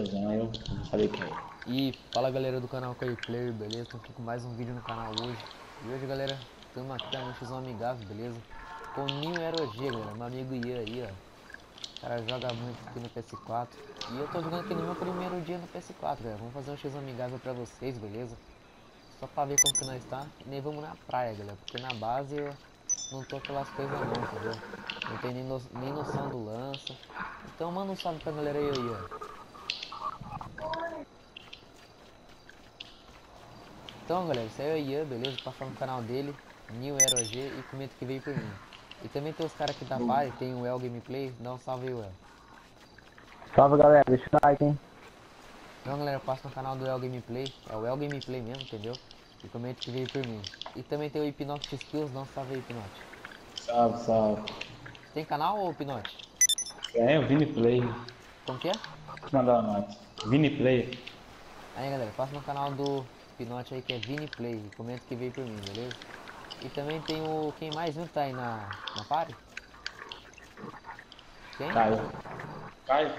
Eu falei pra ele. E fala galera do canal Q Player, beleza? Estou aqui com mais um vídeo no canal hoje. E hoje galera, estamos aqui pra gente fazer um amigável, beleza? Com o New Era OG, galera, meu amigo Ian aí, ó. O cara joga muito aqui no PS4. E eu tô jogando aqui no meu primeiro dia no PS4, galera. Vamos fazer um X amigável pra vocês, beleza? Só pra ver como que nós tá. E nem vamos na praia, galera, porque na base eu não tô aquelas coisas não, entendeu? Não tem nem noção do lança. Então manda um salve pra galera aí, ó. Então galera, isso aí é o Ian, beleza? Passa no canal dele, New Era OG, e comenta que veio por mim. E também tem os caras aqui da Pai, tem o Well Gameplay, dá um salve aí, Well. Salve galera, deixa o like, hein? Então galera, passa no canal do Well Gameplay, é o Well Gameplay mesmo, entendeu? E comenta que veio por mim. E também tem o Hypnotch Skills, dá um salve aí, Hypnotch. Salve, salve. Tem canal ou Hypnotch? É, o Vini Play. Como que é? Vou mandar uma nota. Vini Play. Aí galera, passa no canal do Hypnotch aí que é Vini Play, comenta que veio por mim, beleza? E também tem o... quem mais não tá aí na party? Quem? Caio. Caio?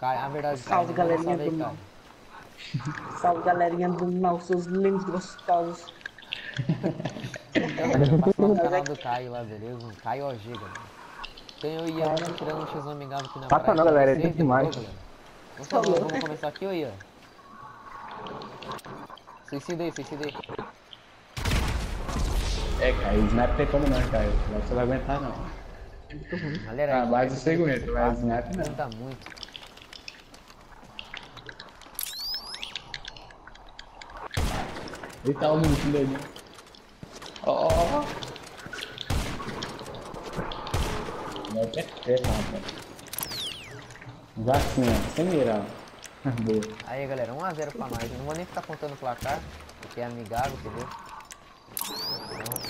Caio, na verdade. Salve galerinha do mal. Salve galerinha do mal, seus lindos gostosos. Então galera, passa no canal do Caio lá, beleza? Caio OG, galera. Então eu ia tirando um x1 amigável aqui na party. Passa não galera, é demais. Vamos começar aqui, ô Ian? Suicidei. É, Caio, snap tem como não, Caio. Você vai aguentar, não. Galera, mais um segundo, mas snap não. Tá muito. Ele tá um minutinho dele. Ó. Não é o que é treta, rapaz. Vacina, sem mirar. Boa. Aí galera, 1x0 pra nós. Não vou nem ficar contando o placar, porque é amigável, entendeu? Não.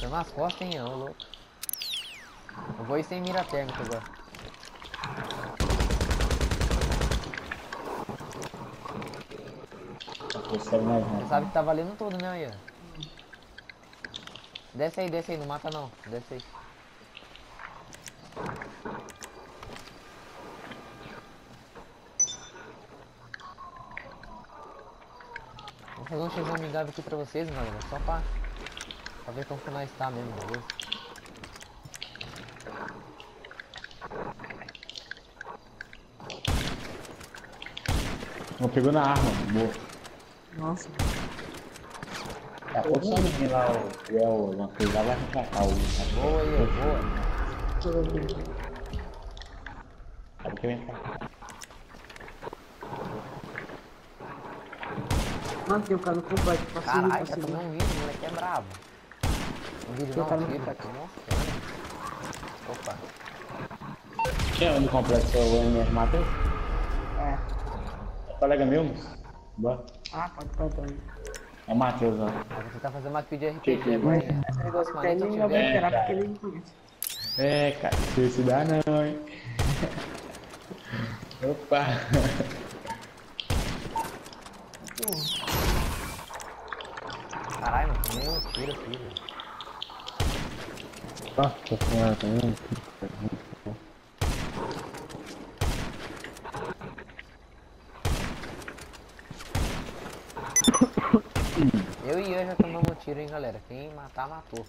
Tá nas costas, hein, ô louco. Eu vou ir sem mira térmica agora. Você sabe que tá valendo tudo, né, Ian? Desce aí, não mata não. Desce aí. Vou fazer um x1 amigável aqui pra vocês, galera, só pra ver como que nós tá mesmo, beleza? Não pegou na arma, boa. Nossa. Tá forçando aqui lá o El, uma coisa lá vai atacar o... Boa aí, boa. Sabe que vem pra cá. Tem o cara no combate, passou. Caraca, tá tomando um vídeo, o moleque é brabo. Um vídeo não, um vídeo tá aqui, nossa. Opa. Quem é o do complexo? O MR Matheus? É. É colega meu? Boa. Ah, pode aí. É o Matheus, ó. Você tá fazendo uma kill de RPG agora, hein? Esse negócio que ele não vai esperar porque ele não conhece. É, cara, se dá não, hein. Opa. Caralho, mano, tomei um tiro aqui, velho. Nossa senhora, tomei um tiro. Eu e Ian já tomamos um tiro, hein, galera. Quem matar, matou.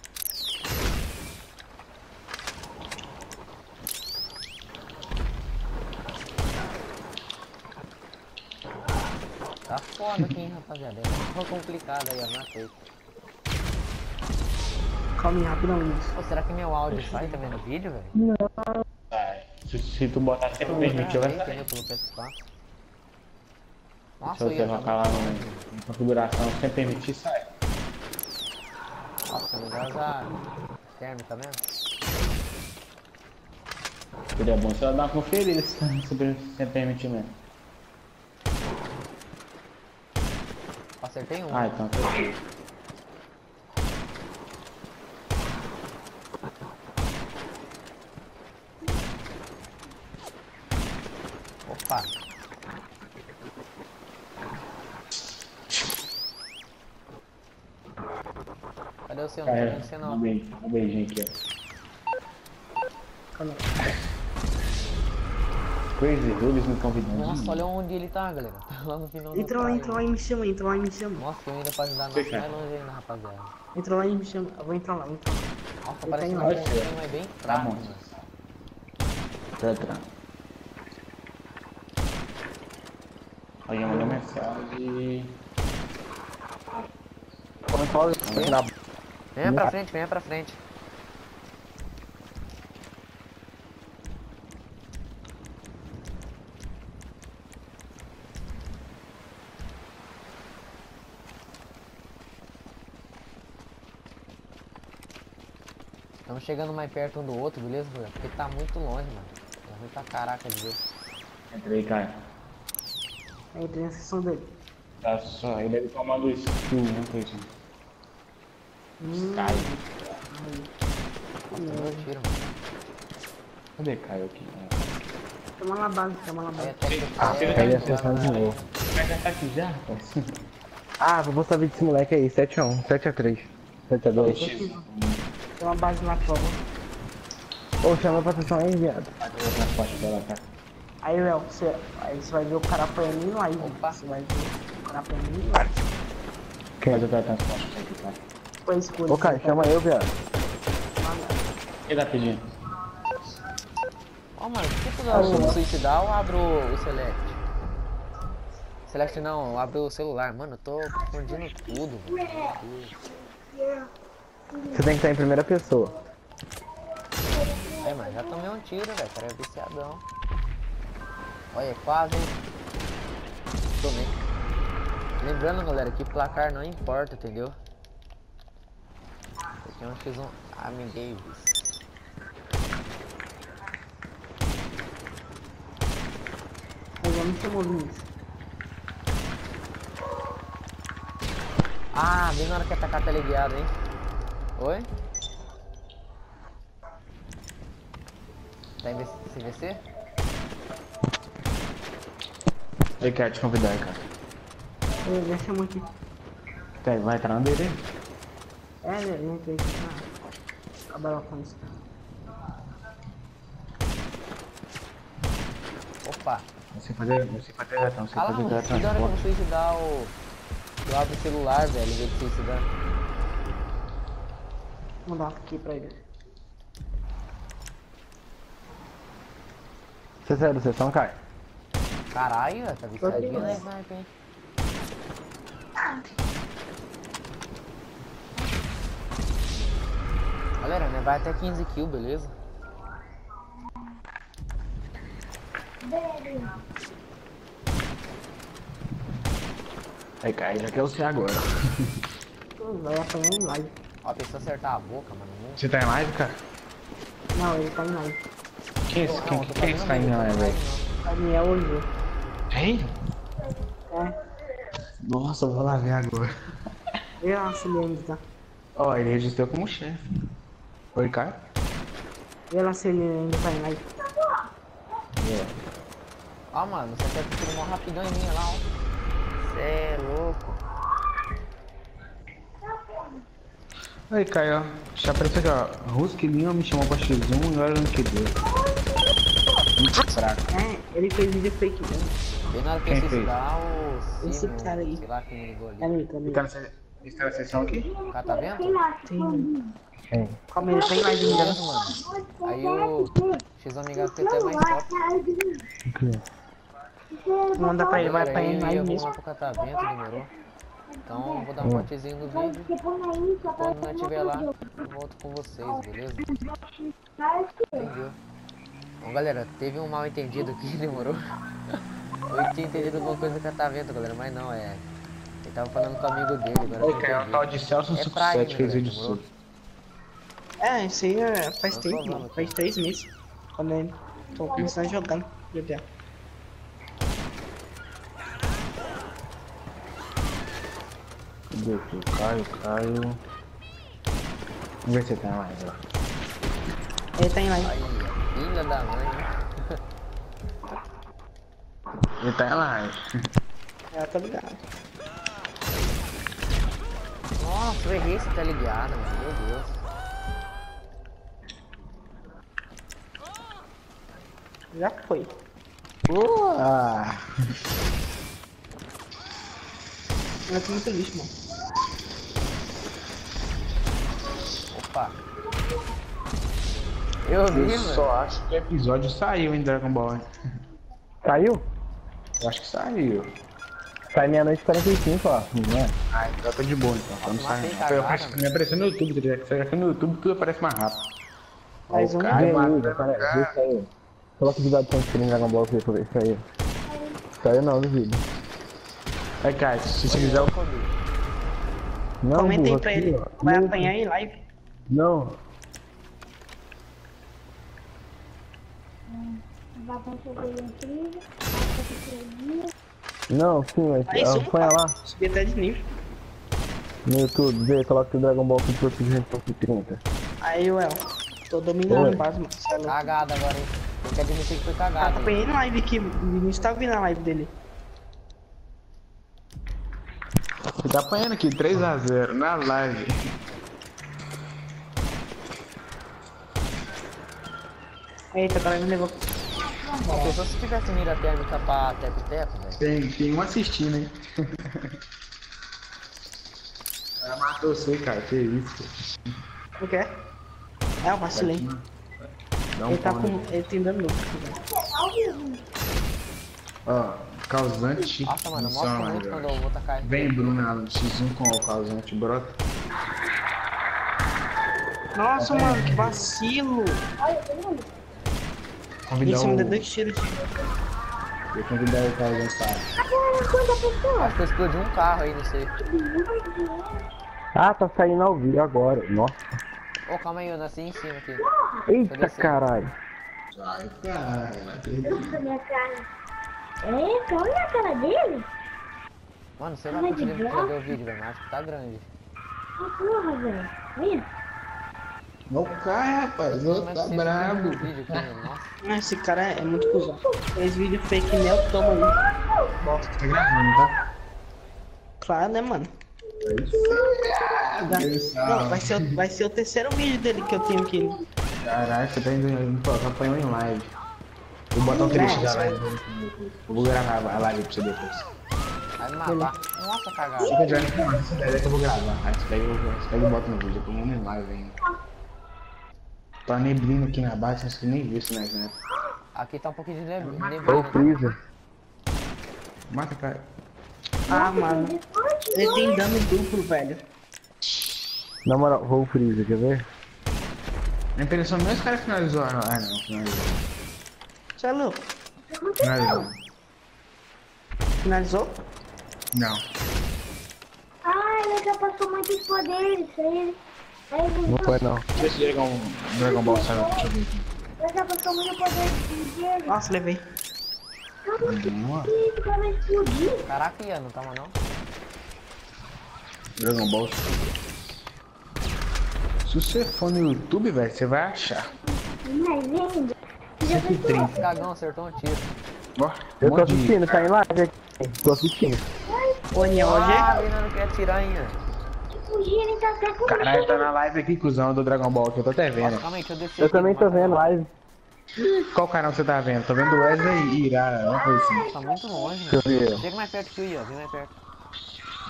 Tá foda aqui, hein, rapaziada. Ficou complicado aí, ó. Matei. Calma aí, rapidamente. Pô, será que meu áudio sai também no vídeo, velho? Não. É, se tu botar sempre o mesmo vídeo, vai sair. Nossa, se você colocar lá na configuração, sem permitir, sai. Nossa, melhor usar térmica mesmo. Seria bom se ela dar uma conferida sem permitir mesmo. Acertei um. Ah, então. Opa. Cadê o seu? Não tem o seu não. Um beijinho aqui, ó. Calma. Crazy Dogs me convidando. Nossa, olha onde ele tá, galera. Tá lá no final. Entra lá e me chama, entra lá e me chama. Nossa, eu ainda pra ajudar não é longe ainda, rapaziada. Entra lá e me chama. Eu vou entrar lá, vou entrar lá. Nossa, parece que não é bem fraco. Tá. Alguém mandou mensagem. Venha pra frente, venha pra frente. Estamos chegando mais perto um do outro, beleza, Bruno? Porque tá muito longe, mano. Tá muito a caraca de Deus. Entrei, Caio. Entrei na sessão dele. Tá só, ele deve tomar luz. Né, coitinho? Caio. Nossa, eu tiro, mano. Cadê Caio aqui? Toma na base, toma na base. Caio ia acessar de novo. Vai tentar aqui já, rapaz? Ah, vou saber desse moleque aí. 7x1, 7x3, 7x2. Tem uma base na prova. Ô, chama pra atenção aí, viado. Aí, Léo, você vai ver o cara pra mim lá. Opa, você vai ver o cara pra mim lá. Quem vai jogar tantas costas aqui, cara? Foi escuro. Ô, cara, chama eu, viado. O que tá pedindo? Ó, mano, por que tu abre o suicidal ou abre o select? Select não, abre o celular. Mano, eu tô confundindo tudo, mano. Você tem que estar em primeira pessoa. É, mas já tomei um tiro, velho. Cara, é viciadão. Olha, quase. Tomei. Lembrando, galera, que placar não importa, entendeu? Aqui eu fiz um amiguinho. Eu já me chamou isso. Ah, bem na hora que atacar tá ligado, hein? Oi? Tá em CVC? Ele quer te convidar, cara. Ele já chamou aqui. Tá, vai entrar no dele? É, ele não tem que entrar. Acabaram com isso. Opa! Não sei fazer retão, não sei fazer retão. Ah, não, que hora que eu vou suicidar o... Eu abro o celular, velho, em vez de suicidar. Vou dar aqui pra ele. Você saiu da sessão, Caio? Caralho, tá viciadinho, né? Galera, né? Vai até 15 kills, beleza? Aí, Caio, já quer o C agora. Vai apanhar em live. Ó, a pessoa acertar a boca, mano. Você tá em live, cara? Não, ele tá em live. Quem é esse? Quem é esse tá em live, velho? Daniel OG. Hein? É. Nossa, eu vou lá ver agora. Eu acho ele tá. Ó, ele registrou como chefe. Oi, Caio? Eu lá se ele ainda tá em live. É. Ó, mano, você acerta tudo mó rapidão em mim, lá, ó. Cê é louco. Aí, Caio, já apareceu aqui, ó. Rusquilinho me chamou pra X1 e olha no que deu. Muito fraco. É, ele fez vídeo fake, né? Bem na hora que você dá o... Esse cara aí. Sei lá quem ele ligou ali. Ele tá na sessão aqui? O cara tá vendo? Sim. Calma aí, ele tá em live engano, mano. Aí o X1 ligado tem até mais top. Manda pra ele, vai pra ele mais mesmo. O cara tá vendo, demorou. Então eu vou dar um cortezinho do vídeo. Quando não estiver lá, eu volto com vocês, beleza? Entendeu? Bom, galera, teve um mal entendido aqui, demorou? Eu tinha entendido alguma coisa que eu tava vendo, galera, mas não, é... Ele tava falando com o amigo dele, agora... Ok, é o tal de Celso Success fez vídeo sobre. É, isso aí faz tempo, mano. Faz 3 meses. Quando eu tô começando a jogar no GTA. Caio. Vamos ver se ele tá em live lá. Ele tá em live. Filha da mãe. Ele tá em live. Ela tá ligado. Nossa, eu errei se tá ligado, mano. Meu Deus. Já foi. Boa! Eu tô muito lixo, mano. Opa! Eu vi, mano. Só acho que o episódio saiu em Dragon Ball. Saiu? Eu acho que saiu. Sai meia-noite 45, ó. É. Ah, então tá de boa, então. Quando sai, me apareceu no YouTube, direto. Sai aqui no YouTube, tudo aparece mais rápido. Mas um vídeo, cara. Vê isso aí. Coloca o vídeo de tanto em Dragon Ball pra ver isso aí. Saiu não, no vídeo. Vai, Caio, se você quiser eu comi. Não, comenta aí pra ele. Vai apanhar em live? Não. Não, sim, mas apanha lá. Subi até de nível. No YouTube, vê, coloca o Dragon Ball com o corpo de gente top 30. Aí, Well. Tô dominando quase, mano. Cagada agora, hein? Eu quero dizer que foi cagada. Ah, tá apanhando live aqui. O Vinícius tá vindo a live dele. Você tá apanhando aqui, 3 a 0 na live. Eita, cara, me levou. Bom, só se tivesse mira térmica pra teco-teco, velho. Tem um assistindo, hein? Ela matou você, cara. Que isso? O quê? É, eu vacilei. Ele tá com... Ele tem dano novo. Ó, causante. Nossa, mano, mostra muito quando eu vou tacar. Vem, Bruna, no X1 com o causante, brota. Nossa, mano, que vacilo. Convidar isso, me deu 2 tiros. Eu convidar o cara a dançar. Acho que eu explodi um carro aí, não sei. Ah, tá saindo ao vivo agora. Nossa. Ô, calma aí, eu nasci em cima aqui. Eita, caralho. Ai, caralho. Nossa, minha cara. É, olha a cara dele. Mano, sei lá que ele me perdeu o vídeo, velho. Acho que tá grande. Ah, porra, velho. Olha. Não cai, rapaz. Não, tá brabo. Esse cara é muito cuzão. Esse vídeo fake neo toma aí. Nossa, tá gravando, tá? Claro, né, mano? É isso. Não, vai ser o terceiro vídeo dele que eu tenho aqui. Caralho, você tá indo apanhou em live. Vou botar um trecho da live. Eu vou gravar a live pra você depois. Vai me matar. Nossa, cagada. Fica de olho pra mim, essa ideia que eu vou gravar. Aí você pega e bota no vídeo. Eu tô muito em live ainda. Tá neblina aqui na base, acho que nem vi isso, né? Aqui tá um pouquinho de neblina. Ô, Freezer. Mata, cara. Ah, mano. Ele tem dano duplo, velho. Na moral, vou o Freezer, quer ver? A impressão mesmo os caras finalizaram. Ah, não, finalizou. Você é louco? Finalizou. Finalizou? Não. Ah, ele já passou muitos poderes. Não foi, não. Deixa eu chegar um Dragon Ball, sabe? Deixa eu ver aqui. Ele já passou muito poder. Nossa, levei. Caraca, Ian, não tava não? Dragon Ball. Se você for no YouTube, velho, você vai achar. Mas lindo. Já foi 30. Cagão, acertou um tiro. Ó, eu tô assistindo, tá em live aqui. Tô assistindo. Ô, Nia, hoje é? Ah, ele não quer atirar ainda. Caralho, tá na live aqui, cuzão, do Dragon Ball, que eu tô até vendo. Nossa, calma aí, eu também tô vendo live. Qual canal você tá vendo? Tô vendo Wesley e Irara, uma coisa assim. Tá muito longe, velho. Chega mais perto que o Ian, vem mais perto.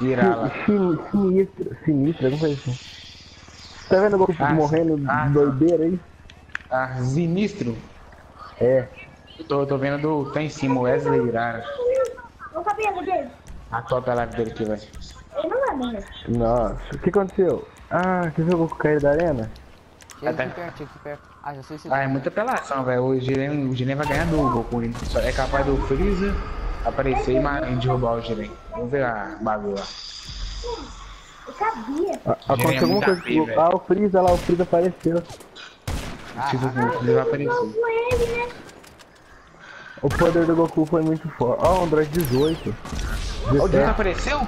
Irara. Sinistra, alguma coisa assim. Tá vendo o Goku morrendo doideira aí? Ah, sinistro? É. Tô vendo do... Tá em cima, Wesley Irara. Não sabia dele. A top é a live dele aqui, velho. Ele não é mesmo. Nossa, o que aconteceu? Ah, você viu o Goku cair da arena? Chega aqui perto, chega aqui perto. Ah, já sei se... Ah, é muita apelação, velho. O Jiren vai ganhar do Goku. Só é capaz do Freezer aparecer e derrubar o Jiren. Vamos ver a bagulha lá. Eu sabia. Aconteceu alguma coisa. Ah, o Freeza lá, o Freeza apareceu. O Freeza apareceu. O poder do Goku foi muito forte. Ó, o Android 18. O Jiren apareceu?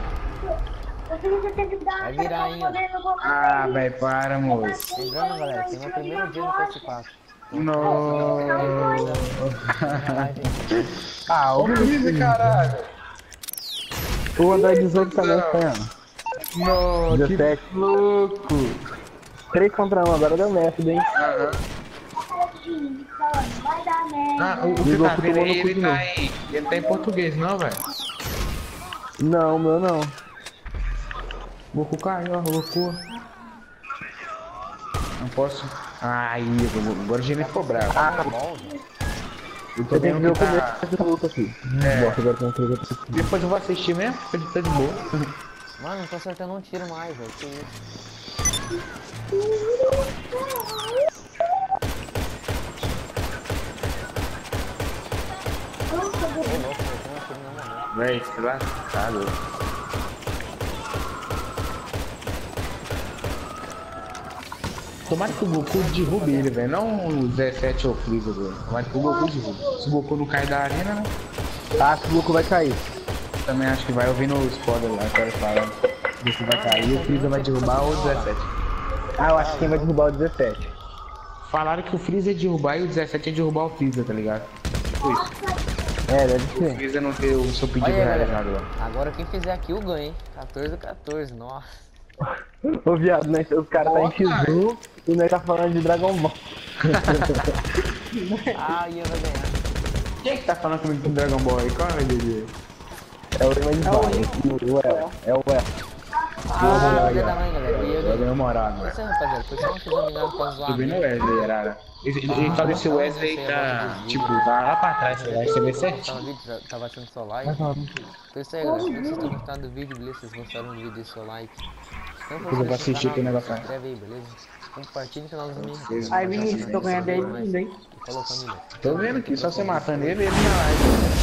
Vai virar ainda. Ah, velho, para, moço. Lembrando, galera, tem meu primeiro dia no PS4. Nooooooo. Ah, o Freeza, caralho. O Android 18 tá me apanhando. No, que louco! 3 contra 1, agora deu merda, hein? Uhum. Ah, o que tá vendo aí, ele tá em português, não, velho? Não, meu não. Goku caiu, ó, Goku. Não posso... Ai, agora o Gini ficou bravo. Ah, tá bom. Eu tô vendo que tá... Depois eu vou assistir mesmo, ele tá de boa. Mano, não tô acertando um tiro mais, velho. Que isso? Véi, desgraçado. Tomara que o Goku derrube ele, velho. Não o 17 oflido, velho. Tomara que o Goku derrube. Se o Goku não cai da arena, né? Tá, se o Goku vai cair. Também acho que vai ouvindo o spoiler lá, cara, falando. O Goku vai cair, o Freeza vai derrubar o 17. Ah, eu acho que quem vai derrubar o 17. Falaram que o Freeza ia derrubar e o 17 ia derrubar o Freeza, tá ligado? Tipo isso. É, deve ser. O Freeza não ter o seu pedido realizado lá. Agora quem fizer aqui eu ganho, hein? 14-14, nossa. Ô viado, né? Os caras tá em X1 e nós tá falando de Dragon Ball. Ah, Ian vai ganhar. Quem é que tá falando comigo de Dragon Ball aí? Qual é o DG? É o Ian de Ball, é o Well. Ah, eu também, galera. Eu ganhei morado, velho. Subindo o Wesley, Irara. Ele tá desse Wesley tá. Tipo, vai lá pra trás, você vê certinho. Tá batendo seu like. Então isso aí, galera. Se vocês estão gostando do vídeo, beleza? Vocês gostaram do vídeo, deixa seu like. Eu vou assistir aqui o negócio. Se inscreve aí, beleza? Compartilha o canal dos meninos. Ai, Vinícius, tô ganhando aí, hein? Tô vendo aqui, só você matando ele na live.